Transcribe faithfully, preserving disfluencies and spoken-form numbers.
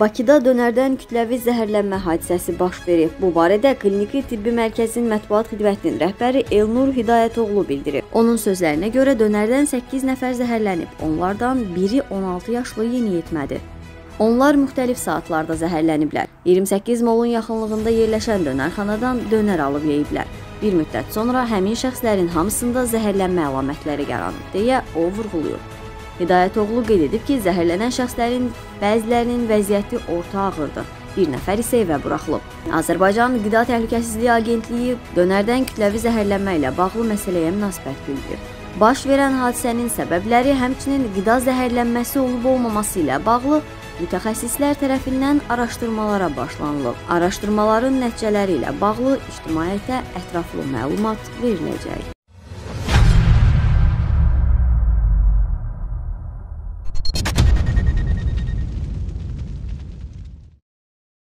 Bakıda dönərdən kütləvi zəhərlənmə hadisəsi baş verib. Bu barədə Kliniki Tibbi Mərkəzin mətbuat xidmətinin rəhbəri Elnur Hidayətoğlu bildirib. Onun sözlərinə görə dönərdən səkkiz nəfər zəhərlənib, onlardan biri on altı yaşlı yeniyetmədir. Onlar müxtəlif saatlarda zəhərləniblər. iyirmi səkkiz molun yaxınlığında yerləşən dönərxanadan dönər alıb yeyiblər. Bir müddət sonra həmin şəxslərin hamısında zəhərlənmə əlamətləri yaranıb, deyə o vurğuluyor. Hidayətoğlu qeyd edib ki, zəhərlənən şəxslərin bəzilərinin vəziyyəti orta ağırdır. Bir nəfər isə evə buraxılıb. Azerbaycan Qida Təhlükəsizliği Agentliyi dönərdən kütləvi zəhərlənmə ilə bağlı məsələyə münasibət bildirib. Baş verən hadisənin səbəbləri, həmçinin qida zəhərlənməsi olub-olmaması ilə bağlı mütəxəssislər tərəfindən araşdırmalara başlanılıb. Araşdırmaların nəticələri ilə bağlı ictimaiyyətə ətraflı məlumat veriləcək.